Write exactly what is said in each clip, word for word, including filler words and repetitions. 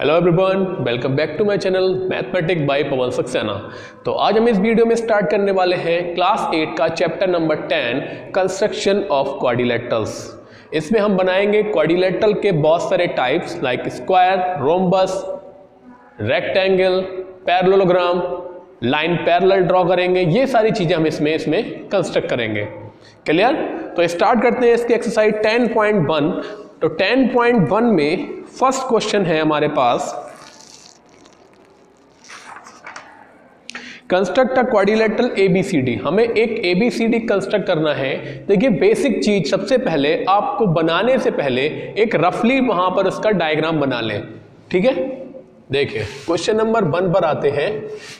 Hello everyone, welcome back to my channel mathematics by पवन सक्सेना। तो आज हम इस वीडियो में स्टार्ट करने वाले हैं क्लास एट का chapter number ten construction of quadrilaterals. इसमें हम बनाएंगे क्वाड्रिलेटरल के बहुत सारे types like square, rhombus, rectangle, parallelogram, line parallel draw करेंगे। ये सारी चीज़ें हम इसमें इसमें कंस्ट्रक्ट करेंगे। क्लियर? तो स्टार्ट करते हैं इसकी एक्सरसाइज टेन पॉइंट वन। तो टेन पॉइंट वन में फर्स्ट क्वेश्चन है हमारे पास, कंस्ट्रक्ट अ क्वाड्रिलेटरल एबीसीडी। हमें एक एबीसीडी कंस्ट्रक्ट करना है। देखिए बेसिक चीज, सबसे पहले आपको बनाने से पहले एक रफली वहां पर उसका डायग्राम बना लें। ठीक है, देखिए क्वेश्चन नंबर वन पर आते हैं।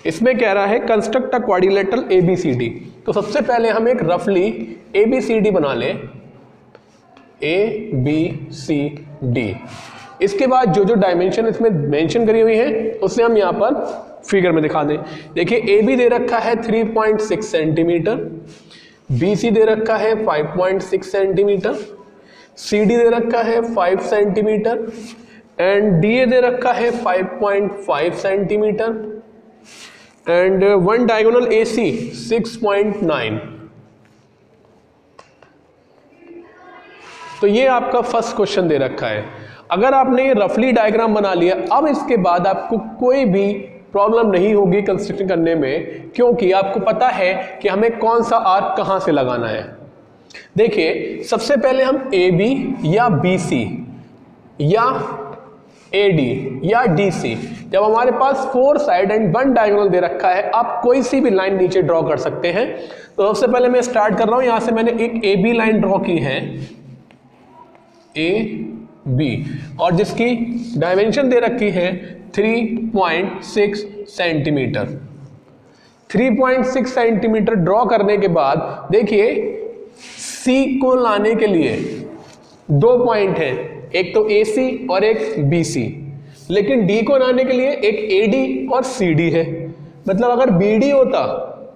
इसमें कह रहा है कंस्ट्रक्ट अ क्वाड्रिलेटरल एबीसीडी। तो सबसे पहले हम एक रफली एबीसीडी बना लें, ए बी सी डी। इसके बाद जो जो डायमेंशन इसमें मेंशन करी हुई है उसे हम यहाँ पर फिगर में दिखा दें। देखिए ए बी दे रखा है three point six centimetre, B C दे रखा है five point six centimetre, C D दे रखा है five centimetre and D A दे रखा है five point five centimetre and one diagonal A C six point nine. तो ये आपका फर्स्ट क्वेश्चन दे रखा है। अगर आपने ये रफली डायग्राम बना लिया, अब इसके बाद आपको कोई भी प्रॉब्लम नहीं होगी कंस्ट्रक्शन करने में, क्योंकि आपको पता है कि हमें कौन सा आर्क कहाँ से लगाना है। देखिए सबसे पहले हम ए बी या बी सी या ए डी या डी सी, जब हमारे पास four side and one diagonal दे रखा है, आप कोई सी भी लाइन नीचे ड्रॉ कर सकते हैं। तो सबसे पहले मैं स्टार्ट कर रहा हूँ यहाँ से। मैंने एक ए बी लाइन ड्रॉ की है, ए बी, और जिसकी डायमेंशन दे रखी है three point six centimetre. Three point six centimetre draw करने के बाद देखिए सी को लाने के लिए दो पॉइंट हैं, एक तो ए सी और एक बी सी, लेकिन डी को लाने के लिए एक ए डी और सी डी है। मतलब अगर बी डी होता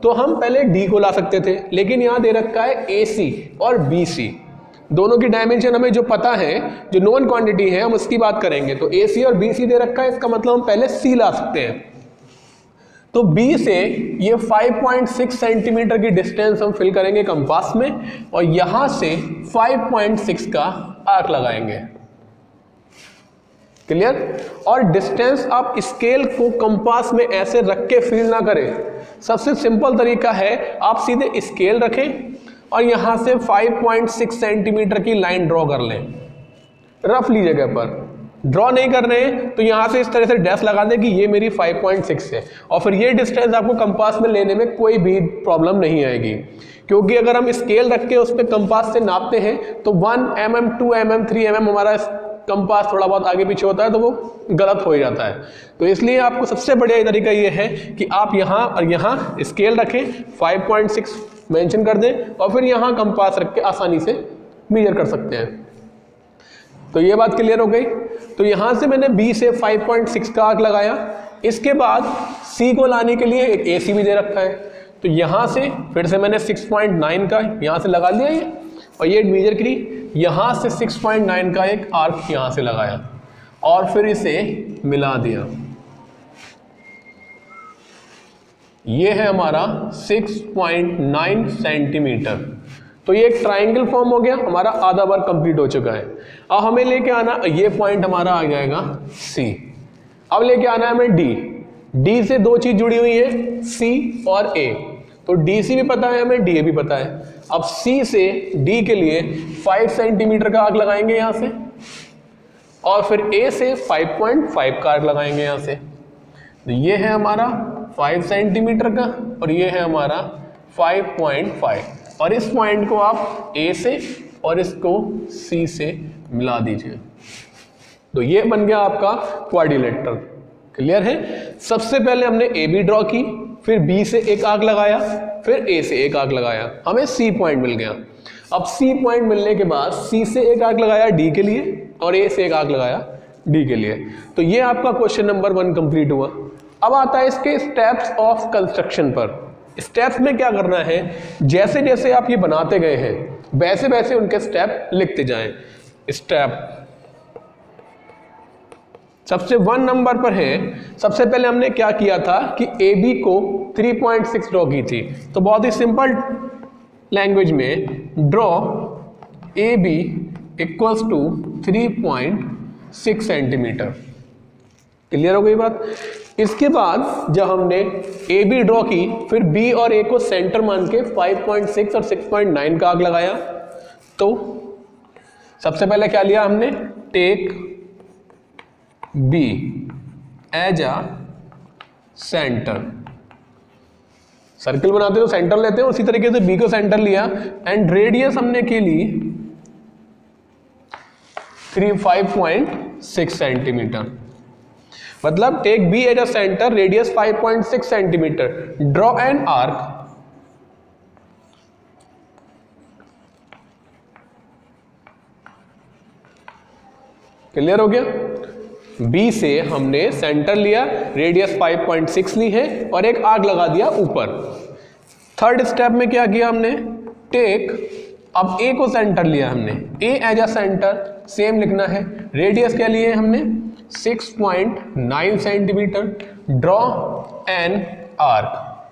तो हम पहले डी को ला सकते थे, लेकिन यहाँ दे रखा है ए सी और बी सी। दोनों की डायमेंशन हमें जो पता है, जो नॉन क्वांटिटी है, हम उसकी बात करेंगे। तो ए सी और बी सी दे रखा है, इसका मतलब हम पहले सी ला सकते हैं। तो बी से ये फाइव पॉइंट सिक्स सेंटीमीटर की डिस्टेंस हम फिल करेंगे कंपास में और यहाँ से फाइव पॉइंट सिक्स का आर्क लगाएंगे। क्लियर? और डिस्टेंस आप स्केल को कंपास में ऐसे रख के फील ना करें। सबसे सिंपल तरीका है आप सीधे स्केल रखें और यहाँ से फाइव पॉइंट सिक्स सेंटीमीटर की लाइन ड्रॉ कर लें। रफली जगह पर ड्रॉ नहीं कर रहे हैं तो यहाँ से इस तरह से डैश लगा दें कि ये मेरी फाइव पॉइंट सिक्स है, और फिर ये डिस्टेंस आपको कंपास में लेने में कोई भी प्रॉब्लम नहीं आएगी। क्योंकि अगर हम स्केल रख के उस पर कंपास से नापते हैं तो one M M, two M M, three M M हमारा कंपास थोड़ा बहुत आगे पीछे होता है तो वो गलत हो ही जाता है। तो इसलिए आपको सबसे बढ़िया तरीका ये है कि आप यहाँ और यहाँ स्केल रखें, फाइव पॉइंट सिक्स मेंशन कर दें और फिर यहाँ कंपास रख के आसानी से मेजर कर सकते हैं। तो ये बात क्लियर हो गई। तो यहाँ से मैंने बी से फाइव पॉइंट सिक्स का आर्क लगाया। इसके बाद सी को लाने के लिए एक ए सी भी दे रखा है, तो यहाँ से फिर से मैंने सिक्स पॉइंट नाइन का यहाँ से लगा लिया ये, और ये मेजर करी, यहाँ से सिक्स पॉइंट नाइन का एक आर्क यहाँ से लगाया और फिर इसे मिला दिया। ये है हमारा सिक्स पॉइंट नाइन सेंटीमीटर। तो ये एक ट्राइंगल फॉर्म हो गया, हमारा आधा बार कंप्लीट हो चुका है। अब हमें लेके आना, ये पॉइंट हमारा आ जाएगा सी। अब लेके आना है हमें डी। डी से दो चीज जुड़ी हुई है, सी और ए। तो डी सी भी पता है हमें, डी ए भी पता है। अब सी से डी के लिए फाइव सेंटीमीटर का आर्क लगाएंगे यहाँ से, और फिर ए से फाइव पॉइंट फाइव का आर्क लगाएंगे यहाँ से। तो ये है हमारा फाइव सेंटीमीटर का और ये है हमारा फाइव पॉइंट फाइव, और इस पॉइंट को आप ए से और इसको सी से मिला दीजिए। तो ये बन गया आपका क्वाड्रिलेटरल। क्लियर है? सबसे पहले हमने ए बी ड्रॉ की, फिर बी से एक आर्क लगाया, फिर ए से एक आर्क लगाया, हमें सी पॉइंट मिल गया। अब सी पॉइंट मिलने के बाद सी से एक आर्क लगाया डी के लिए और ए से एक आर्क लगाया डी के लिए। तो ये आपका क्वेश्चन नंबर वन कंप्लीट हुआ। अब आता है इसके स्टेप्स ऑफ कंस्ट्रक्शन पर। स्टेप्स में क्या करना है, जैसे जैसे आप ये बनाते गए हैं वैसे वैसे उनके स्टेप लिखते जाएं। स्टेप सबसे वन नंबर पर है। सबसे पहले हमने क्या किया था कि ए बी को थ्री पॉइंट सिक्स ड्रॉ की थी। तो बहुत ही सिंपल लैंग्वेज में draw A B equals to three point six centimetre. Clear हो गई बात। इसके बाद जब हमने ए बी ड्रॉ की, फिर बी और ए को सेंटर मान के फाइव पॉइंट सिक्स और सिक्स पॉइंट नाइन का आग लगाया। तो सबसे पहले क्या लिया हमने, take B as a centre. Circle बनाते हो सेंटर लेते हो, उसी तरीके से बी को सेंटर लिया एंड रेडियस हमने के ली three five point six centimetre. मतलब take B as a centre, radius five point six centimetre, draw an arc. Clear हो गया। बी से हमने सेंटर लिया, रेडियस फाइव पॉइंट सिक्स ली है और एक आर्क लगा दिया ऊपर। थर्ड स्टेप में क्या किया हमने, टेक, अब ए को सेंटर लिया हमने, A as a centre, same लिखना है। रेडियस क्या लिए हमने, six point nine centimetre, draw an arc.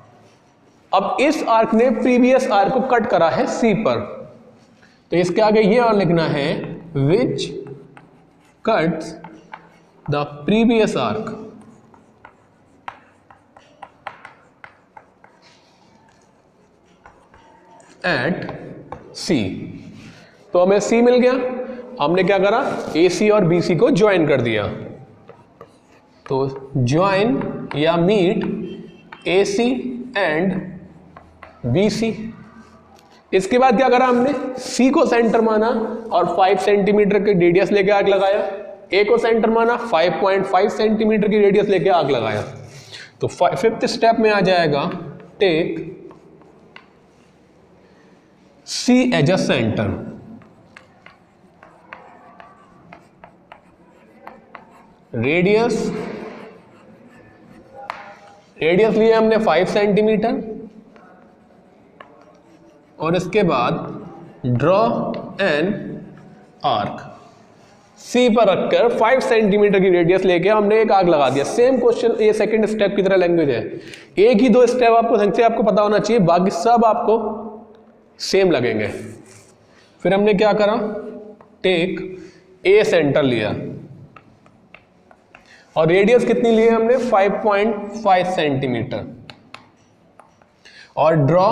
अब इस आर्क ने प्रीवियस आर्क को कट करा है सी पर, तो इसके आगे ये और लिखना है, which cuts the previous arc. At C. तो हमें सी मिल गया। हमने क्या करा, ए सी और बी सी को ज्वाइन कर दिया। तो ज्वाइन या meet A C and B C. इसके बाद क्या करा हमने, सी को सेंटर माना और फाइव सेंटीमीटर के रेडियस लेके आग लगाया। ए को सेंटर माना, फाइव पॉइंट फाइव सेंटीमीटर की रेडियस लेके आग लगाया। तो फिफ्थ स्टेप में आ जाएगा, take C as a centre. Radius radius लिए हमने फाइव सेंटीमीटर और इसके बाद ड्रॉ एन आर्क। सी पर रखकर फाइव सेंटीमीटर की रेडियस लेके हमने एक आग लगा दिया। सेम क्वेश्चन, ये सेकंड स्टेप की तरह लैंग्वेज है। एक ही दो स्टेप आपको ढंग से आपको पता होना चाहिए, बाकी सब आपको सेम लगेंगे। फिर हमने क्या करा, टेक ए सेंटर लिया और रेडियस कितनी ली है हमने, फाइव पॉइंट फाइव सेंटीमीटर, और ड्रॉ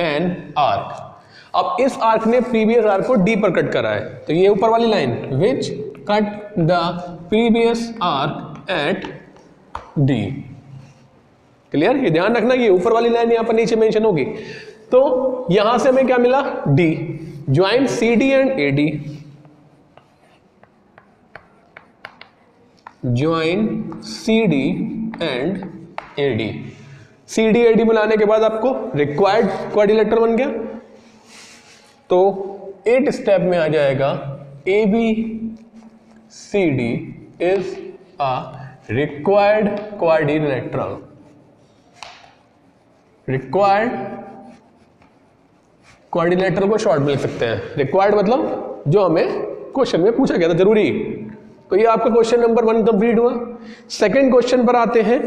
एन आर्क। अब इस आर्क ने प्रीवियस आर्क को डी पर कट करा है, तो ये ऊपर वाली line, which cut the previous arc at D. Clear, ये ध्यान रखना, ये ऊपर वाली लाइन यहाँ पर नीचे मेंशन होगी। तो यहां से हमें क्या मिला, D. Join C D and A D, join C D and A D. C D A D मिलाने के बाद आपको रिक्वायर्ड क्वाड्रिलेटरल बन गया। तो एट स्टेप में आ जाएगा, A B C D is a required quadrilateral. Required quadrilateral को शॉर्ट में लिख सकते हैं, रिक्वायर्ड मतलब जो हमें क्वेश्चन में पूछा गया था जरूरी। तो ये आपका क्वेश्चन नंबर वन कंप्लीट हुआ। सेकंड क्वेश्चन पर आते हैं।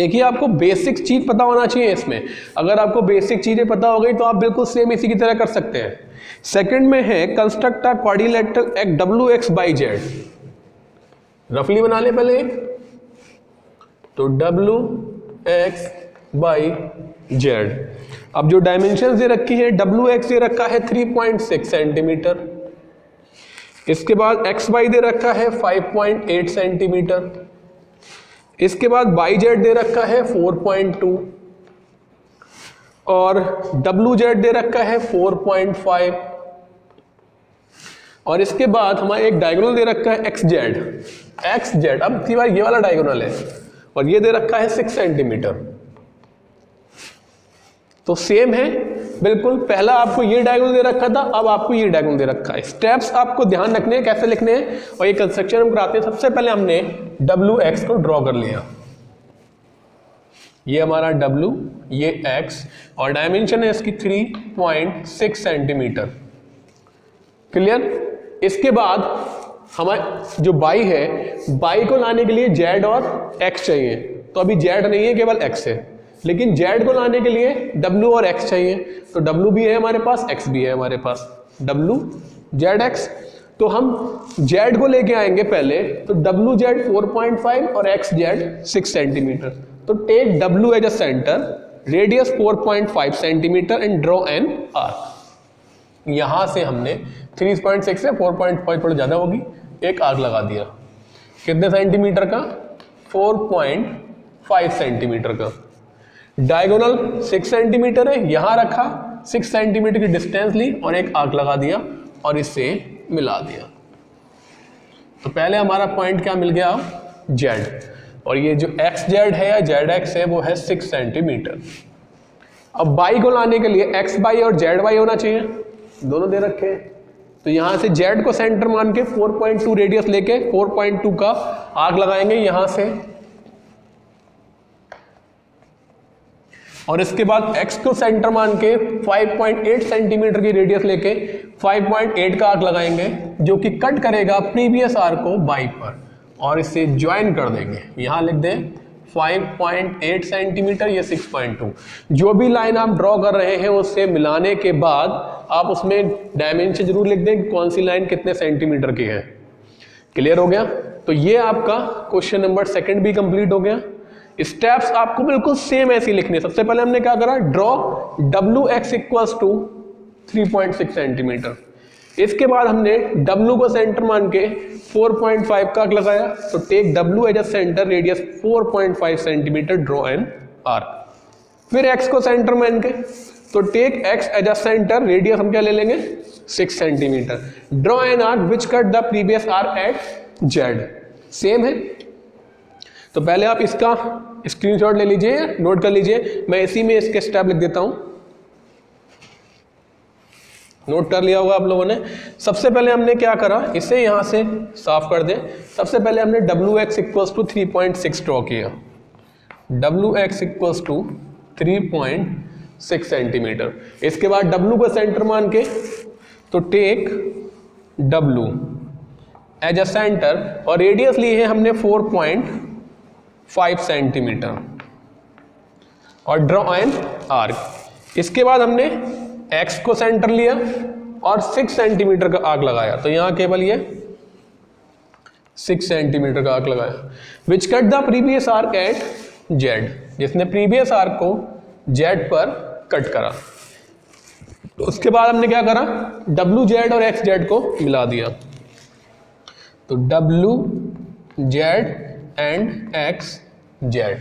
एक ही आपको बेसिक चीज पता होना चाहिए इसमें। अगर आपको बेसिक चीजें पता हो गई तो आप बिल्कुल सेम इसी की तरह कर सकते हैं। सेकंड में है, construct a quadrilateral at W X Y Z. रफली बना ले पहले एक, तो डब्ल्यू एक्स बाई जेड। अब जो डायमेंशन दे रखी है, डब्ल्यू एक्स दे रखा है थ्री पॉइंट सिक्स सेंटीमीटर, इसके बाद एक्स वाई दे रखा है फाइव पॉइंट एट सेंटीमीटर, इसके बाद वाई जेड दे रखा है फोर पॉइंट टू और डब्ल्यू जेड दे रखा है फोर पॉइंट फाइव, और इसके बाद हमारा एक डायगोनल दे रखा है एक्स जेड। एक्स जेड अब की बार ये वाला डायगोनल है और ये दे रखा है सिक्स सेंटीमीटर। तो सेम है बिल्कुल, पहला आपको ये डायगोनल दे रखा था, अब आपको ये डायगोनल दे रखा है। स्टेप्स आपको ध्यान रखने हैं कैसे लिखने हैं, और ये कंस्ट्रक्शन हम कराते हैं। सबसे पहले हमने डब्ल्यू एक्स को ड्रॉ कर लिया, ये हमारा डब्ल्यू, ये एक्स, और डायमेंशन है इसकी three point six centimetre. Clear. इसके बाद हमारे जो बाई है, बाई को लाने के लिए जेड और एक्स चाहिए, तो अभी जेड नहीं है केवल एक्स है, लेकिन जेड को लाने के लिए डब्ल्यू और एक्स चाहिए, तो डब्ल्यू भी है हमारे पास, एक्स भी है हमारे पास, डब्ल्यू जेड एक्स। तो हम जेड को लेके आएंगे पहले, तो W Z four point five और एक्स जेड सिक्स सेंटीमीटर। तो take W as a centre, radius four point five centimetre and draw an arc. यहाँ से हमने थ्री पॉइंट सिक्स से फोर पॉइंट फाइव थोड़ी ज़्यादा होगी, एक आर्क लगा दिया। कितने सेंटीमीटर का? फोर पॉइंट फाइव सेंटीमीटर का। डायगोनल सिक्स सेंटीमीटर है, यहाँ रखा सिक्स सेंटीमीटर की डिस्टेंस ली और एक आर्क लगा दिया और इससे मिला दिया। तो पहले हमारा पॉइंट क्या मिल गया? जेड। और ये जो एक्स जेड है या जेड एक्स है वो है सिक्स सेंटीमीटर। अब बाई को लाने के लिए एक्स बाई और जेड बाई होना चाहिए, दोनों दे रखे हैं। तो यहाँ से जेड को सेंटर मान के फोर पॉइंट टू रेडियस लेके फोर पॉइंट टू का आर्क लगाएंगे यहाँ से, और इसके बाद x को सेंटर मान के फाइव पॉइंट एट सेंटीमीटर की रेडियस लेके फाइव पॉइंट एट का आर्क लगाएंगे, जो कि कट करेगा प्रीवियस आर्क को बाई पर और इससे ज्वाइन कर देंगे। यहाँ लिख दें फाइव पॉइंट एट सेंटीमीटर, ये सिक्स पॉइंट टू। जो भी लाइन आप ड्रॉ कर रहे हैं उससे मिलाने के बाद आप उसमें डायमेंशन जरूर लिख दें, कौन सी लाइन कितने सेंटीमीटर की है। क्लियर हो गया? तो ये आपका क्वेश्चन नंबर सेकेंड भी कंप्लीट हो गया। स्टेप्स आपको बिल्कुल सेम ऐसी लिखने। सबसे पहले हमने क्या करा? Draw W X equals to three point six centimetre. इसके बाद हमने डब्ल्यू को सेंटर मान के फोर पॉइंट फाइव का लगाया, तो take W as a centre, radius four point five centimetre, draw an arc. फिर एक्स को सेंटर मान के, तो take X as a centre, radius हम क्या ले लेंगे? Six centimetre, draw an arc which cut the previous arc at Z. Same है, तो पहले आप इसका स्क्रीनशॉट ले लीजिए, नोट कर लीजिए, मैं इसी में इसके स्टेप लिख देता हूं। नोट कर लिया होगा आप लोगों ने। सबसे पहले हमने क्या करा, इसे यहां से साफ कर दें। सबसे पहले हमने W X equals to three point six draw किया, W X equals to three point six centimetre. इसके बाद डब्ल्यू को सेंटर मान के, तो take W as a centre और रेडियस ली है हमने फोर पॉइंट फाइव सेंटीमीटर और ड्रॉ एन आर्क। इसके बाद हमने एक्स को सेंटर लिया और सिक्स सेंटीमीटर का आर्क लगाया, तो यहाँ केवल ये सिक्स सेंटीमीटर का आर्क लगाया। Which cut the previous arc at Z, जिसने प्रीवियस आर्क को जेड पर कट करा। उसके बाद हमने क्या करा? डब्ल्यू जेड और एक्स जेड को मिला दिया, तो W Z and X Z.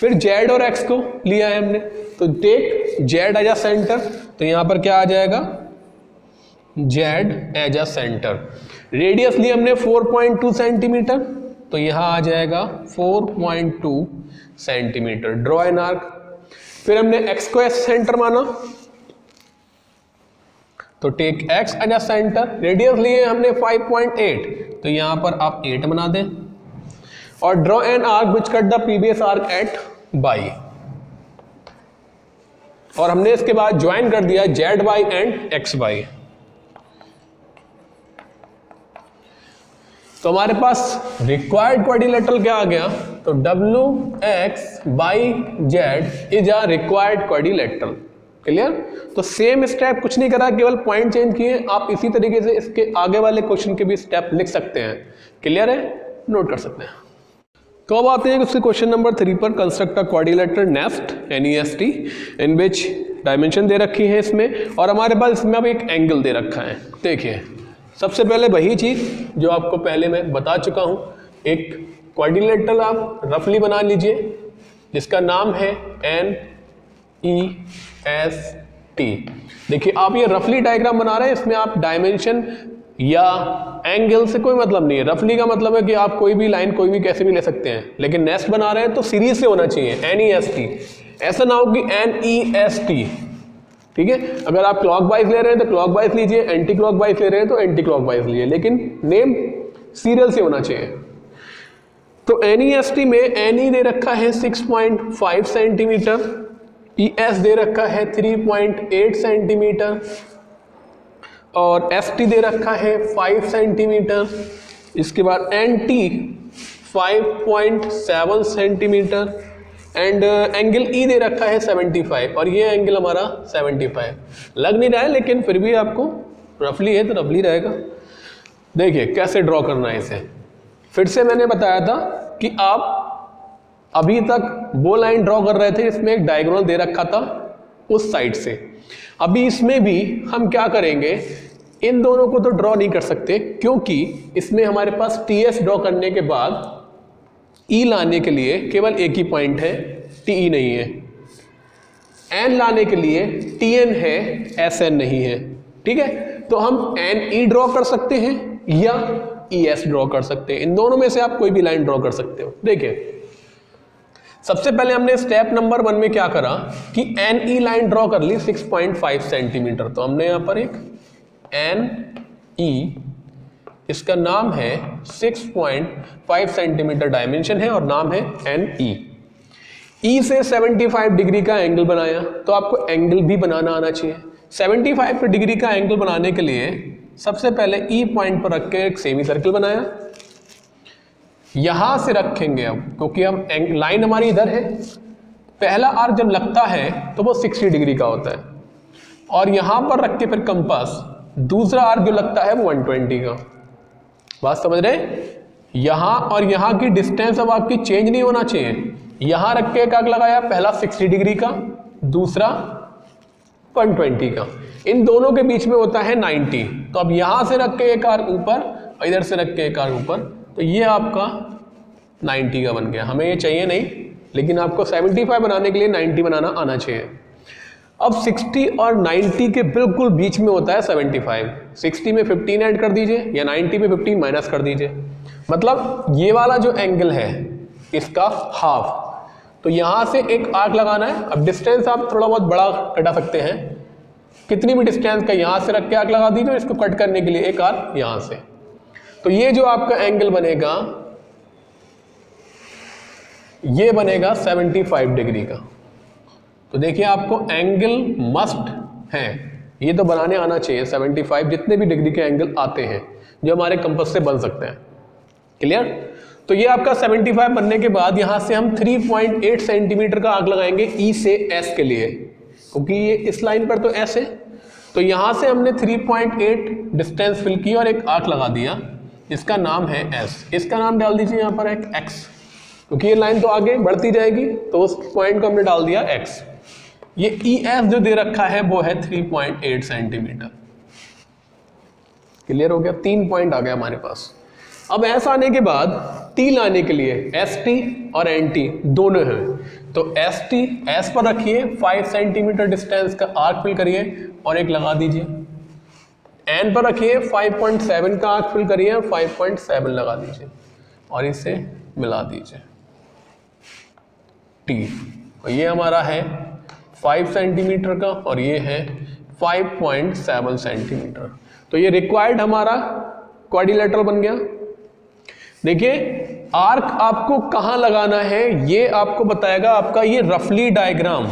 फिर जेड और एक्स को लिया है हमने, तो take Z as a centre, तो यहाँ पर क्या आ जाएगा? Z as a centre, radius ली हमने फोर पॉइंट टू सेंटीमीटर, तो यहाँ आ जाएगा four point two centimetre, draw an arc. फिर हमने एक्स को एज सेंटर माना, तो take X as a centre, radius लिए हमने फाइव पॉइंट एट, तो यहाँ पर आप एट बना दें और draw an arc which cut the previous arc at Y. और हमने इसके बाद ज्वाइन कर दिया Z Y and X Y. तो हमारे पास रिक्वायर्ड क्वाड्रिलेटरल क्या आ गया? तो W X Y Z is a required quadrilateral. Clear? तो सेम स्टेप, कुछ नहीं करा, केवल पॉइंट चेंज किए। आप इसी तरीके से इसके आगे वाले क्वेश्चन के भी स्टेप लिख सकते हैं। क्लियर है? नोट कर सकते हैं। तो अब आते हैं उसके क्वेश्चन नंबर थ्री पर। Construct a quadrilateral nest N E S T in which, dimension दे रखी है इसमें और हमारे पास इसमें अब एक एंगल दे रखा है। देखिए, सबसे पहले वही चीज़ जो आपको पहले मैं बता चुका हूँ, एक क्वाड्रिलेटर आप रफली बना लीजिए जिसका नाम है एन ई एस टी। देखिए, आप ये रफली डायग्राम बना रहे हैं, इसमें आप डायमेंशन या एंगल से कोई मतलब नहीं है। रफली का मतलब है कि आप कोई भी लाइन कोई भी कैसे भी ले सकते हैं, लेकिन नेस्ट बना रहे हैं तो सीरीज से होना चाहिए, एन ई एस टी। ऐसा ना हो कि एन ई एस टी, ठीक है। अगर आप क्लॉक वाइज ले रहे हैं तो क्लॉक वाइज लीजिए, एंटी क्लॉक वाइज ले रहे हैं तो एंटी क्लॉक वाइज लीजिए, लेकिन नेम सीरियल से होना चाहिए। तो एन ई एस टी में एन ई दे रखा है six point five centimetre, E S दे रखा है थ्री पॉइंट एट सेंटीमीटर और एफ टी दे रखा है फाइव सेंटीमीटर, इसके बाद N T five point seven centimetre and angle E दे रखा है सेवेंटी फाइव, और ये एंगल हमारा सेवेंटी फाइव लग नहीं रहा है लेकिन फिर भी आपको रफली है तो रफली रहेगा। देखिए कैसे ड्रॉ करना है इसे। फिर से मैंने बताया था कि आप अभी तक वो लाइन ड्रॉ कर रहे थे, इसमें एक डायगोनल दे रखा था उस साइड से। अभी इसमें भी हम क्या करेंगे, इन दोनों को तो ड्रॉ नहीं कर सकते क्योंकि इसमें हमारे पास टी एस ड्रॉ करने के बाद ई लाने के लिए केवल एक ही पॉइंट है, टी ई नहीं है। एन लाने के लिए टी एन है, एस एन नहीं है। ठीक है, तो हम एन ई ड्रॉ कर सकते हैं या ई एस ड्रॉ कर सकते हैं, इन दोनों में से आप कोई भी लाइन ड्रॉ कर सकते हो। देखिए सबसे पहले हमने स्टेप नंबर वन में क्या करा कि एन ई लाइन ड्रॉ कर ली सिक्स पॉइंट फाइव सेंटीमीटर। तो हमने यहाँ पर एक एन ई, इसका नाम है six point five centimetre dimension है और नाम है एन ई। ई से सेवेंटी फाइव डिग्री का एंगल बनाया, तो आपको एंगल भी बनाना आना चाहिए। सेवेंटी फाइव डिग्री का एंगल बनाने के लिए सबसे पहले ई पॉइंट पर रख के एक सेमी सर्कल बनाया। यहाँ से रखेंगे अब क्योंकि हम लाइन हमारी इधर है। पहला आर्क जब लगता है तो वो सिक्सटी डिग्री का होता है और यहाँ पर रख के फिर कंपास दूसरा आर्क जो लगता है वो वन ट्वेंटी का। बात समझ रहे हैं? यहाँ और यहाँ की डिस्टेंस अब आपकी चेंज नहीं होना चाहिए। यहाँ रख के एक आर्क लगाया, पहला सिक्सटी डिग्री का, दूसरा वन ट्वेंटी का, इन दोनों के बीच में होता है नाइन्टी। तो अब यहाँ से रख के एक आर्क ऊपर और इधर से रख के एक आर्क ऊपर, तो ये आपका नाइन्टी का बन गया। हमें ये चाहिए नहीं लेकिन आपको सेवेंटी फाइव बनाने के लिए नाइन्टी बनाना आना चाहिए। अब सिक्सटी और नाइन्टी के बिल्कुल बीच में होता है सेवेंटी फाइव। सिक्सटी में फिफ्टीन ऐड कर दीजिए या नाइन्टी में फिफ्टीन माइनस कर दीजिए, मतलब ये वाला जो एंगल है इसका हाफ। तो यहाँ से एक आर्क लगाना है। अब डिस्टेंस आप थोड़ा बहुत बड़ा कटा सकते हैं, कितनी भी डिस्टेंस का यहाँ से रख के आर्क लगा दीजिए, इसको कट करने के लिए एक आर्क यहाँ से। तो ये जो आपका एंगल बनेगा ये बनेगा सेवेंटी फाइव डिग्री का। तो देखिए आपको एंगल मस्ट है, ये तो बनाने आना चाहिए। सेवेंटी फाइव जितने भी डिग्री के एंगल आते हैं जो हमारे कंपास से बन सकते हैं। क्लियर? तो ये आपका सेवेंटी फाइव बनने के बाद यहाँ से हम थ्री पॉइंट एट सेंटीमीटर का आर्क लगाएंगे ई से एस के लिए, क्योंकि ये इस लाइन पर तो एस है। तो यहाँ से हमने three point eight distance fill की और एक आर्क लगा दिया, इसका नाम है S। इसका नाम डाल दीजिए यहाँ पर एक X, क्योंकि ये लाइन तो आगे बढ़ती जाएगी तो उस पॉइंट को हमने डाल दिया X। ये E S जो दे रखा है वो है three point eight centimetre. Clear हो गया? तीन पॉइंट आ गया हमारे पास। अब S आने के बाद T लाने के लिए S T और N T दोनों हैं। तो S T S पर रखिए, फाइव सेंटीमीटर डिस्टेंस का आर्क फिल करिए और एक लगा दीजिए। एन पर रखिए, फाइव पॉइंट सेवन का आर्क फिल करिए, फाइव पॉइंट सेवन लगा दीजिए और इसे मिला दीजिए टी। और ये हमारा है फाइव सेंटीमीटर का और ये है फाइव पॉइंट सेवन सेंटीमीटर। तो ये रिक्वायर्ड हमारा क्वाड्रिलेटरल बन गया। देखिए आर्क आपको कहाँ लगाना है ये आपको बताएगा आपका ये रफली डायग्राम।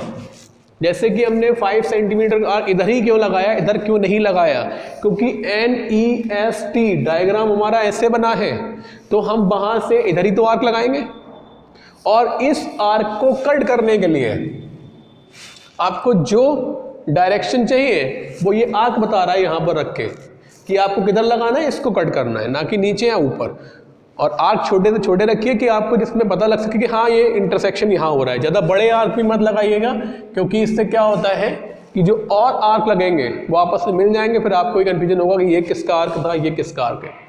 जैसे कि हमने फाइव सेंटीमीटर का आर्क इधर ही क्यों लगाया, इधर क्यों नहीं लगाया, क्योंकि N E S T diagram हमारा ऐसे बना है तो हम वहाँ से इधर ही तो आर्क लगाएंगे। और इस आर्क को कट करने के लिए आपको जो डायरेक्शन चाहिए वो ये आर्क बता रहा है यहाँ पर रख के कि आपको किधर लगाना है, इसको कट करना है, ना कि नीचे या ऊपर। और आर्क छोटे से छोटे रखिए कि आपको जिसमें पता लग सके कि हाँ ये इंटरसेक्शन यहाँ हो रहा है। ज़्यादा बड़े आर्क भी मत लगाइएगा क्योंकि इससे क्या होता है कि जो और आर्क लगेंगे वो आपस में मिल जाएंगे, फिर आपको ये कन्फ्यूजन होगा कि ये किसका आर्क था, ये किसका आर्क है।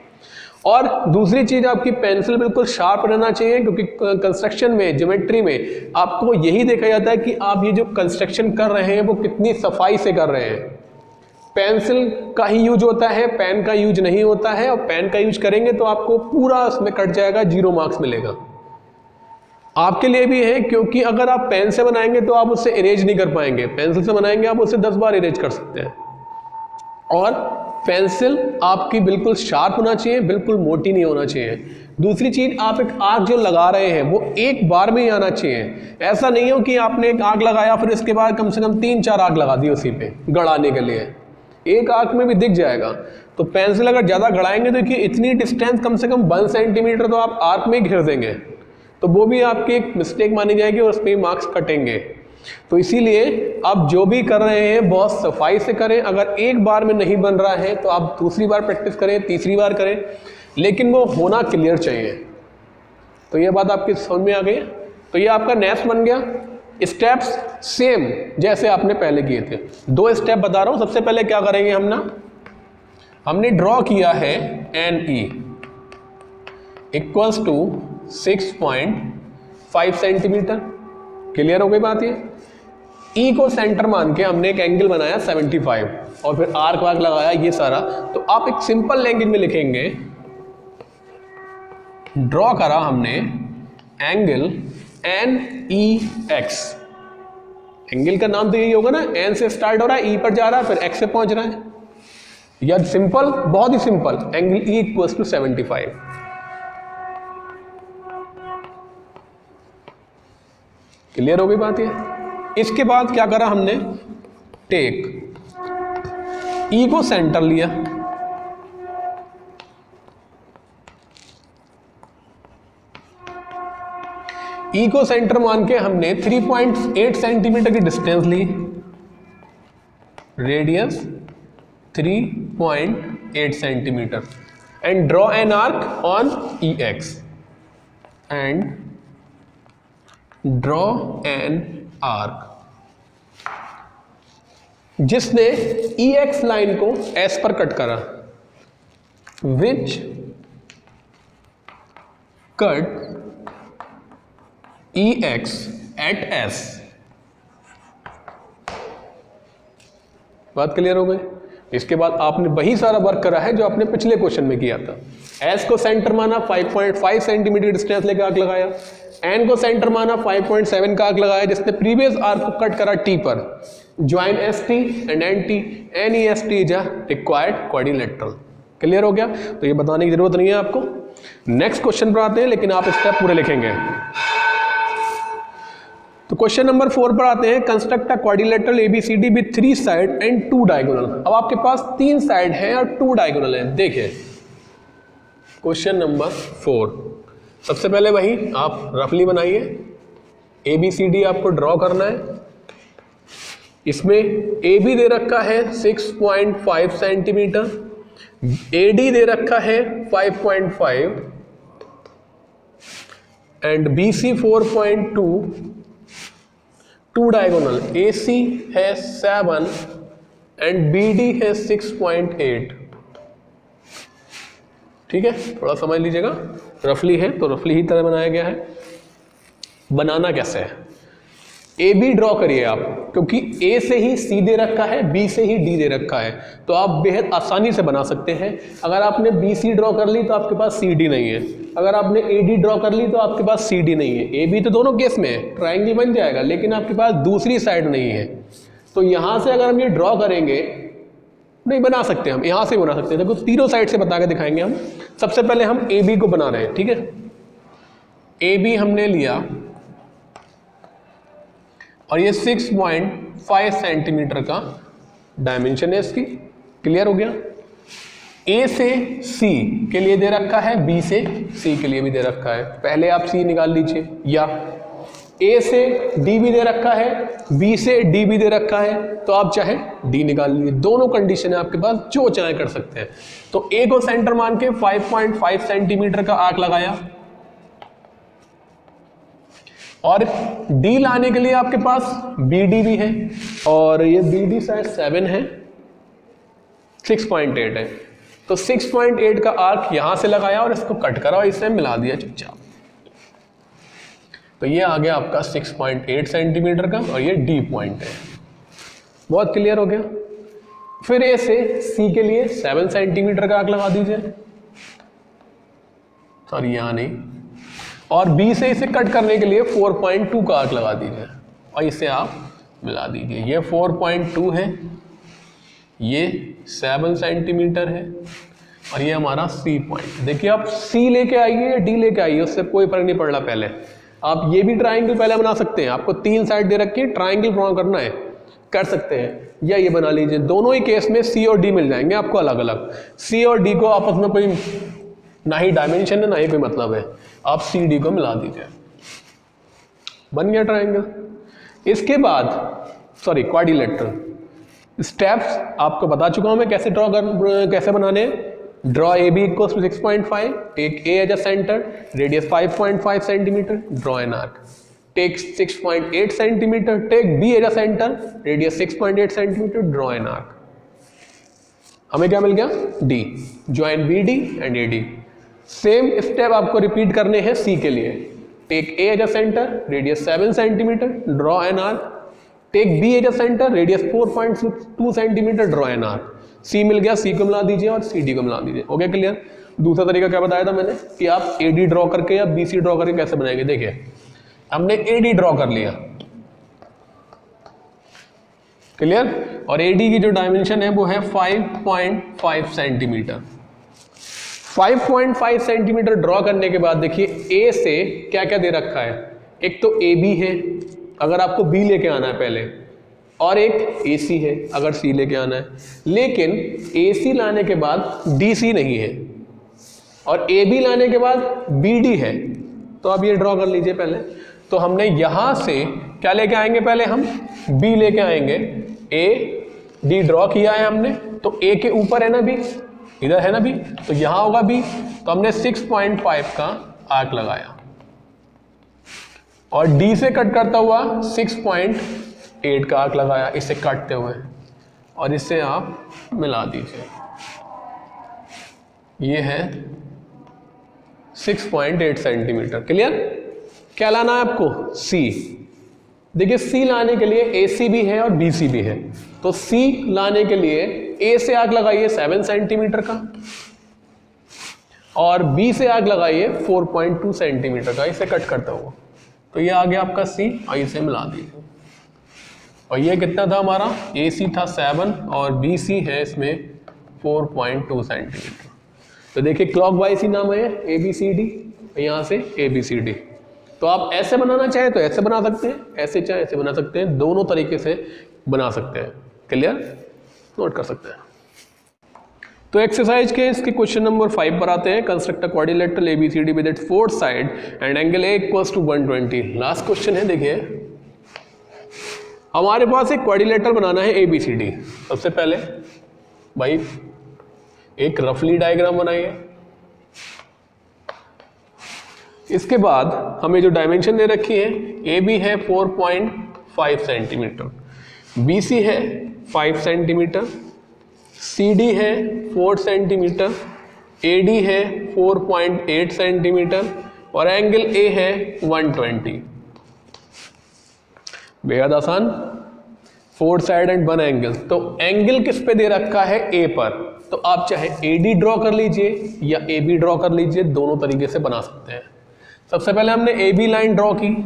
और दूसरी चीज़, आपकी पेंसिल बिल्कुल शार्प रहना चाहिए क्योंकि कंस्ट्रक्शन में, ज्योमेट्री में आपको यही देखा जाता है कि आप ये जो कंस्ट्रक्शन कर रहे हैं वो कितनी सफाई से कर रहे हैं। पेंसिल का ही यूज होता है, पेन का यूज नहीं होता है। और पेन का यूज करेंगे तो आपको पूरा उसमें कट जाएगा, जीरो मार्क्स मिलेगा। आपके लिए भी है क्योंकि अगर आप पेन से बनाएंगे तो आप उससे इरेज नहीं कर पाएंगे, पेंसिल से बनाएंगे आप उससे दस बार इरेज कर सकते हैं। और पेंसिल आपकी बिल्कुल शार्प होना चाहिए, बिल्कुल मोटी नहीं होना चाहिए। दूसरी चीज़, आप एक आर्क जो लगा रहे हैं वो एक बार में ही आना चाहिए। ऐसा नहीं हो कि आपने एक आर्क लगाया फिर इसके बाद कम से कम तीन चार आर्क लगा दी उसी पर गड़ाने के लिए, एक आंख में भी दिख जाएगा। तो पेंसिल अगर ज़्यादा गड़ाएंगे तो देखिए इतनी डिस्टेंस कम से कम वन सेंटीमीटर तो आप आर्क में घेर देंगे, तो वो भी आपकी एक मिस्टेक मानी जाएगी और उसमें मार्क्स कटेंगे। तो इसीलिए आप जो भी कर रहे हैं बहुत सफाई से करें। अगर एक बार में नहीं बन रहा है तो आप दूसरी बार प्रैक्टिस करें, तीसरी बार करें, लेकिन वो होना क्लियर चाहिए। तो ये बात आपकी समझ में आ गई। तो ये आपका नेक्स्ट बन गया। स्टेप्स सेम जैसे आपने पहले किए थे, दो स्टेप बता रहा हूँ। सबसे पहले क्या करेंगे हम ना, हमने ड्रॉ किया है N E equals to six point five centimetre. Clear हो गई बात। ये ई को सेंटर मान के हमने एक एंगल बनाया सेवेंटी फाइव और फिर आर्क वार्क लगाया ये सारा। तो आप एक सिंपल लैंग्वेज में लिखेंगे, ड्रॉ करा हमने angle N E X. Angle का नाम तो यही होगा ना, एन से स्टार्ट हो रहा है, ई पर जा रहा है, फिर एक्स से पहुंच रहा है। या सिंपल, बहुत ही simple, angle E equals to seventy five. Clear हो गई बात ये। इसके बाद क्या करा हमने, टेक ई को सेंटर लिया, ई को सेंटर मान के हमने थ्री पॉइंट एट सेंटीमीटर की डिस्टेंस ली, radius three point eight centimetre, and draw an arc on E X, and draw an arc, जिसने ई एक्स लाइन को एस पर कट करा, which cut E X at S. बात clear हो गई। इसके बाद आपने वही सारा वर्क करा है जो आपने पिछले क्वेश्चन में किया था। एस को सेंटर माना, five point five centimetre distance लेकर आर्क लगाया। एन को सेंटर माना, फाइव पॉइंट सेवन का आर्क लगाया, जिसने प्रीवियस आर्क को कट करा टी पर। Join S T and N T, N E S T is a required quadrilateral. Clear हो गया। तो ये बताने की जरूरत नहीं है आपको। नेक्स्ट क्वेश्चन पर आते हैं, लेकिन आप स्टेप पूरे लिखेंगे। तो क्वेश्चन नंबर फोर पर आते हैं, construct a quadrilateral ABCD with three side and two diagonal. अब आपके पास तीन साइड है और टू डायगोनल है। देखिए क्वेश्चन नंबर फोर, सबसे पहले वही आप रफली बनाइए। एबीसीडी आपको ड्रॉ करना है। इसमें ए बी दे रखा है six point five centimetre, A D दे रखा है five point five, and B C four point two, two diagonal. A C है सेवन एंड बी डी है सिक्स पॉइंट एट। ठीक है, थोड़ा समझ लीजिएगा, रफली है तो रफली ही तरह बनाया गया है। बनाना कैसे है, ए बी ड्रॉ करिए आप, क्योंकि ए से ही सी दे रखा है, बी से ही डी दे रखा है, तो आप बेहद आसानी से बना सकते हैं। अगर आपने बी सी ड्रॉ कर ली तो आपके पास सी डी नहीं है, अगर आपने ए डी ड्रॉ कर ली तो आपके पास सी डी नहीं है। ए बी तो दोनों केस में है, ट्राइंगल बन जाएगा, लेकिन आपके पास दूसरी साइड नहीं है। तो यहाँ से अगर हम ये ड्रॉ करेंगे, नहीं बना सकते हम, यहाँ से बना सकते हैं। देखो तीनों साइड से बता के दिखाएंगे हम। सबसे पहले हम ए बी को बना रहे हैं, ठीक है। ए बी हमने लिया और ये सिक्स पॉइंट फाइव सेंटीमीटर का डायमेंशन है इसकी। क्लियर हो गया। ए से सी के लिए दे रखा है, बी से सी के लिए भी दे रखा है। पहले आप सी निकाल लीजिए, या ए से डी भी दे रखा है, बी से डी भी दे रखा है, तो आप चाहे डी निकाल लीजिए। दोनों कंडीशन है आपके पास, जो चाहे कर सकते हैं। तो ए को सेंटर मान के फाइव पॉइंट फाइव सेंटीमीटर का आर्क लगाया, और डी लाने के लिए आपके पास बी डी भी है, और ये बी डी साइज सेवन है, सिक्स पॉइंट एट है। तो सिक्स पॉइंट एट का आर्क यहाँ से लगाया और इसको कट करा और इसे मिला दिया चुपचाप। तो ये आ गया आपका सिक्स पॉइंट एट सेंटीमीटर का, और ये डी पॉइंट है। बहुत क्लियर हो गया। फिर ए से सी के लिए सेवन सेंटीमीटर का आर्क लगा दीजिए, सॉरी यहाँ नहीं, और बी से इसे कट करने के लिए फोर पॉइंट टू का आर्क लगा दीजिए और इसे आप मिला दीजिए। ये फोर पॉइंट टू है, ये सेवन सेंटीमीटर है, और ये हमारा सी पॉइंट। देखिए आप सी लेके आइए या डी लेके आइए, उससे कोई फर्क नहीं पड़ रहा। पहले आप ये भी ट्राइंगल पहले बना सकते हैं, आपको तीन साइड दे रखी है, ट्राइंगल ड्रॉ करना है। कर सकते हैं, या ये बना लीजिए। दोनों ही केस में सी और डी मिल जाएंगे आपको अलग अलग। सी और डी को आपस में कोई ना ही डायमेंशन है ना ही कोई मतलब है, आप सी डी को मिला दीजिए, बन गया ट्रायंगल। इसके बाद सॉरी क्वाड्रिलेटरल स्टेप्स आपको बता चुका हूं मैं कैसे ड्रॉ कर कैसे बनाने। Draw A B equals to six point five, take A as a centre, radius five point five centimetre, draw an arc, take six point eight centimetre, take B as a centre, radius six point eight centimetre, draw an arc. हमें क्या मिल गया? D. Join B D and A D. Same step आपको repeat करने हैं C के लिए। Take A as a centre, radius seven centimetre, draw an arc, take B as a centre, radius four point two centimetre, draw an arc. C मिल गया, C को मिला दीजिए और सी डी को मिला दीजिए। Okay clear. दूसरा तरीका क्या बताया था मैंने कि आप ए डी ड्रॉ करके या बी सी ड्रॉ करके कैसे बनाएंगे। देखिए हमने ए डी ड्रॉ कर लिया, क्लियर, और ए डी की जो डायमेंशन है वो है five point five centimetre. Five point five centimetre draw करने के बाद देखिए ए से क्या क्या दे रखा है। एक तो ए बी है अगर आपको बी लेके आना है पहले, और एक ए सी है अगर सी लेके आना है। लेकिन ए सी लाने के बाद डी सी नहीं है और ए बी लाने के बाद बी डी है, तो आप ये ड्रॉ कर लीजिए पहले। तो हमने यहाँ से क्या लेके आएंगे, पहले हम बी लेके आएंगे। ए डी ड्रॉ किया है हमने, तो ए के ऊपर है ना बी, इधर है ना बी, तो यहाँ होगा बी। तो हमने सिक्स पॉइंट फाइव का आर्क लगाया और डी से कट करता हुआ सिक्स पॉइंट एट का आर्क लगाया इसे काटते हुए, और इससे आप मिला दीजिए। ये है six point eight centimetre. Clear. क्या लाना है आपको? सी। देखिए सी लाने के लिए ए सी भी है और बी सी भी है, तो सी लाने के लिए ए से आर्क लगाइए सेवन सेंटीमीटर का और बी से आर्क लगाइए फोर पॉइंट टू सेंटीमीटर का इसे कट करता हुआ। तो ये आ गया आपका सी और इसे मिला दीजिए। और ये कितना था हमारा? ए सी था सेवन और बी सी है इसमें फोर पॉइंट टू सेंटीमीटर। तो देखिए क्लॉकवाइज ही नाम है ए बी सी डी, यहाँ से ए बी सी डी। तो आप ऐसे बनाना चाहे तो ऐसे बना सकते हैं, ऐसे चाहे ऐसे बना सकते हैं, दोनों तरीके से बना सकते हैं। क्लियर। नोट कर सकते हैं। तो एक्सरसाइज के इसके क्वेश्चन नंबर फाइव पर आते हैं। Construct quadrilateral A B C D with its four side and angle A equals to one twenty. Last question है। देखिए हमारे पास एक क्वाड्रिलेटर बनाना है ए बी सी डी। सबसे पहले भाई एक रफली डायग्राम बनाइए। इसके बाद हमें जो डायमेंशन दे रखी है ए बी है four point five centimetre, B C है फाइव सेंटीमीटर, सी डी है फोर सेंटीमीटर, ए डी है फोर पॉइंट एट सेंटीमीटर और एंगल ए है वन ट्वेंटी। बेहद आसान। Four side and one angle. तो एंगल किस पे दे रखा है? ए पर। तो आप चाहे ए डी ड्रॉ कर लीजिए या ए बी ड्रॉ कर लीजिए, दोनों तरीके से बना सकते हैं। सबसे पहले हमने ए बी लाइन ड्रॉ की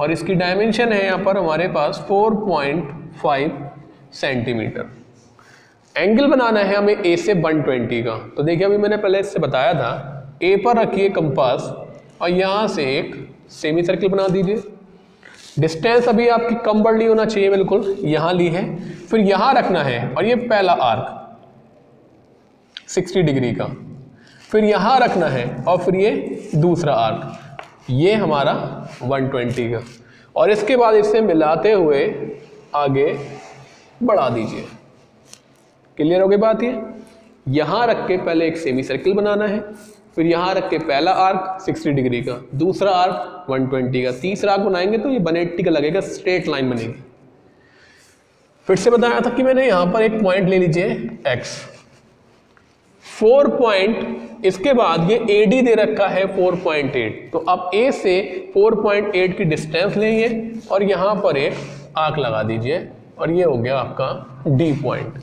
और इसकी डायमेंशन है यहाँ पर हमारे पास four point five centimetre. Angle बनाना है हमें ए से वन ट्वेंटी का। तो देखिए अभी मैंने पहले इससे बताया था, ए पर रखिए कंपास और यहाँ से एक सेमी सर्किल बना दीजिए। डिस्टेंस अभी आपकी कम बढ़ ली होना चाहिए, बिल्कुल यहाँ ली है, फिर यहाँ रखना है और ये पहला आर्क सिक्सटी डिग्री का, फिर यहाँ रखना है और फिर ये दूसरा आर्क, ये हमारा वन ट्वेंटी का, और इसके बाद इसे मिलाते हुए आगे बढ़ा दीजिए। क्लियर हो गई बात। ये यहाँ रख के पहले एक सेमी सर्किल बनाना है, फिर यहाँ रख के पहला आर्क सिक्सटी डिग्री का, दूसरा आर्क वन ट्वेंटी का, तीसरा आर्क बनाएंगे तो ये वन एटी का लगेगा, स्ट्रेट लाइन बनेगी। फिर से बताया था कि मैंने यहाँ पर एक पॉइंट ले लीजिए x, फोर पॉइंट, इसके बाद ये A D दे रखा है फोर पॉइंट एट, तो आप A से फोर पॉइंट एट की डिस्टेंस लेंगे और यहाँ पर एक आर्क लगा दीजिए और ये हो गया आपका D पॉइंट।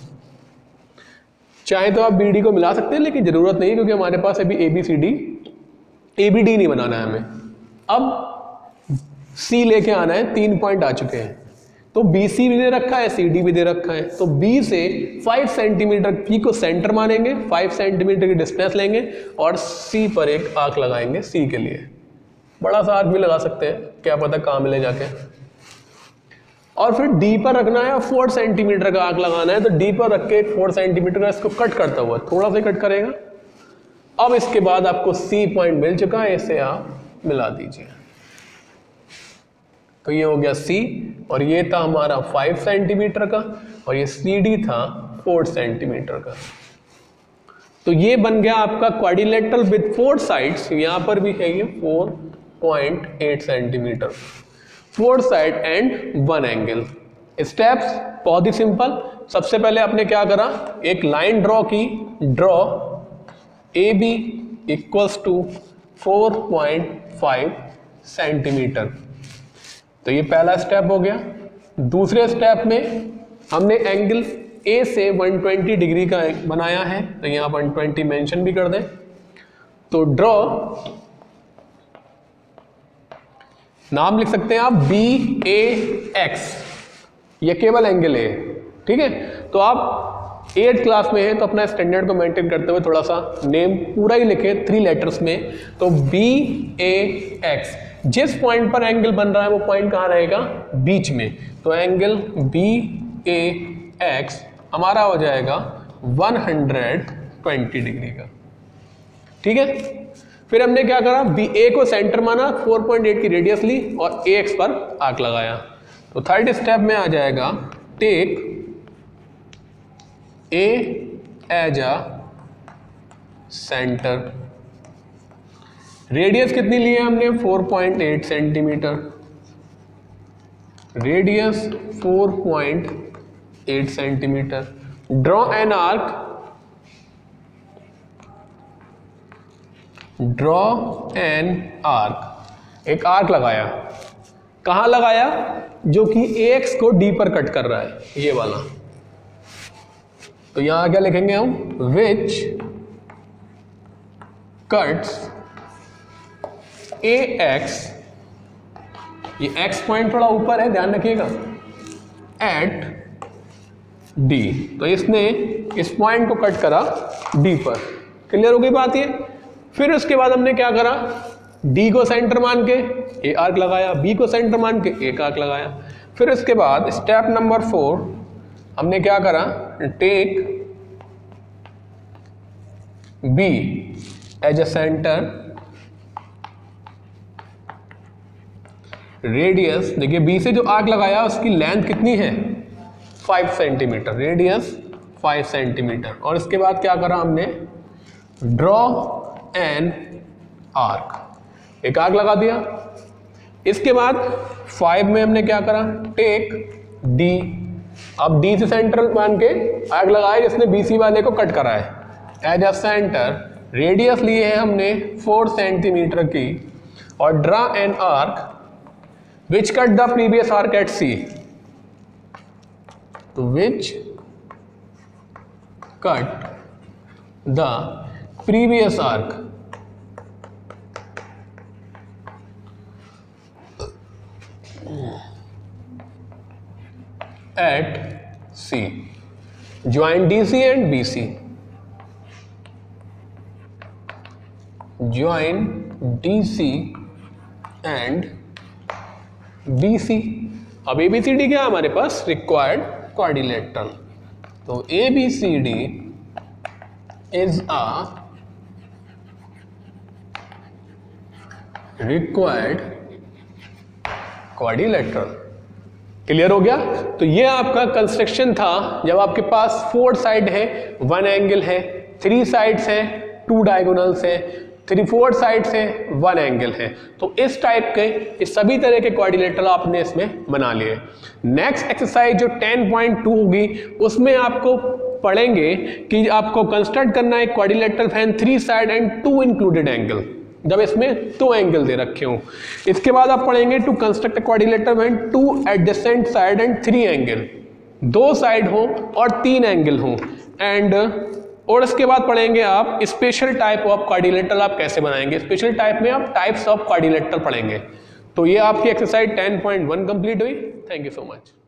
चाहे तो आप बी डी को मिला सकते हैं लेकिन ज़रूरत नहीं, क्योंकि हमारे पास अभी A B C D A B D नहीं बनाना है हमें। अब सी लेके आना है, तीन पॉइंट आ चुके हैं, तो बी सी भी दे रखा है, सी डी भी दे रखा है, तो बी से फाइव सेंटीमीटर, पी को सेंटर मानेंगे, फाइव सेंटीमीटर की डिस्टेंस लेंगे और सी पर एक आर्क लगाएंगे सी के लिए। बड़ा सा आर्क भी लगा सकते हैं, क्या पता कहाँ मिले जाके। और फिर डी पर रखना है, फोर सेंटीमीटर का आर्क लगाना है, तो डी पर रख के फोर सेंटीमीटर का इसको कट करता हुआ थोड़ा सा कट करेगा। अब इसके बाद आपको सी पॉइंट मिल चुका है, इसे आप मिला दीजिए। तो ये हो गया सी, और ये था हमारा फाइव सेंटीमीटर का, और ये सी डी था फोर सेंटीमीटर का। तो ये बन गया आपका क्वाड्रिलेटरल विद फोर साइड्स। यहाँ पर भी है ये four point eight centimetre, four side and one angle. Steps बहुत ही सिंपल। सबसे पहले आपने क्या करा, एक लाइन ड्रॉ की, draw A B equals to four point five centimetre. तो ये पहला स्टेप हो गया। दूसरे स्टेप में हमने एंगल ए से एक सौ बीस डिग्री का बनाया है, तो यहाँ एक सौ बीस मेंशन भी कर दें। तो ड्रॉ, नाम लिख सकते हैं आप बी ए एक्स, ये केवल एंगल है, ठीक है। तो आप एट क्लास में हैं तो अपना स्टैंडर्ड को मेंटेन करते हुए थोड़ा सा नेम पूरा ही लिखे थ्री लेटर्स में। तो बी ए एक्स, जिस पॉइंट पर एंगल बन रहा है वो पॉइंट कहाँ रहेगा, बीच में। तो एंगल बी ए एक्स हमारा हो जाएगा एक सौ बीस डिग्री का, ठीक है। फिर हमने क्या करा, बी ए को सेंटर माना, चार पॉइंट आठ की रेडियस ली और ए एक्स पर आर्क लगाया। तो थर्ड स्टेप में आ जाएगा take A as a centre. Radius कितनी ली है हमने, चार पॉइंट आठ सेंटीमीटर, रेडियस चार पॉइंट आठ centimetre. Draw an arc, draw an arc, एक आर्क लगाया। कहाँ लगाया, जो कि एक्स को डी पर कट कर रहा है, ये वाला। तो यहां क्या लिखेंगे हम, विच कट्स ए एक्स, ये एक्स पॉइंट थोड़ा ऊपर है ध्यान रखिएगा, एट डी। तो इसने इस पॉइंट को कट करा डी पर, क्लियर हो गई बात ये। फिर उसके बाद हमने क्या करा, डी को सेंटर मान के ए आर्क लगाया, बी को सेंटर मान के एक आर्क लगाया। फिर उसके बाद स्टेप नंबर फोर हमने क्या करा, take B as a centre, radius, देखिए बी से जो आर्क लगाया उसकी लेंथ कितनी है, five centimetre, radius five centimetre. और इसके बाद क्या करा हमने, ड्रॉ एन आर्क, एक आर्क लगा दिया। इसके बाद फाइव में हमने क्या करा, टेक डी, अब डी से सेंटर मान के आर्क लगाया जिसने बी सी वाले को कट करा है, एज अ सेंटर। रेडियस लिए है हमने फोर सेंटीमीटर की, और draw an arc Which cut the previous arc at C? तो which cut the previous arc? At C. Join D C and B C. Join D C and B C. अब A B C D क्या हमारे पास, required quadrilateral. तो A B C D is a required quadrilateral, clear हो गया। तो ये आपका कंस्ट्रक्शन था जब आपके पास फोर साइड है, वन एंगल है, थ्री साइड्स है, टू डायगोनल्स है, थ्री फोर साइड से वन एंगल है। तो इस टाइप के इस सभी तरह के क्वाड्रिलेटरल आपने इसमें बना लिए। नेक्स्ट एक्सरसाइज जो टेन पॉइंट टू होगी उसमें आपको पढ़ेंगे कि आपको कंस्ट्रक्ट करना है quadrilateral when three side and two included angle, जब इसमें दो एंगल दे रखे हों। इसके बाद आप पढ़ेंगे to construct quadrilateral when two adjacent side and three angle, दो साइड हो और तीन एंगल हो एंड। और इसके बाद पढ़ेंगे आप स्पेशल टाइप ऑफ क्वाड्रिलेटरल आप कैसे बनाएंगे, स्पेशल टाइप में आप टाइप्स ऑफ क्वाड्रिलेटरल पढ़ेंगे। तो ये आपकी exercise ten point one complete हुई। Thank you so much.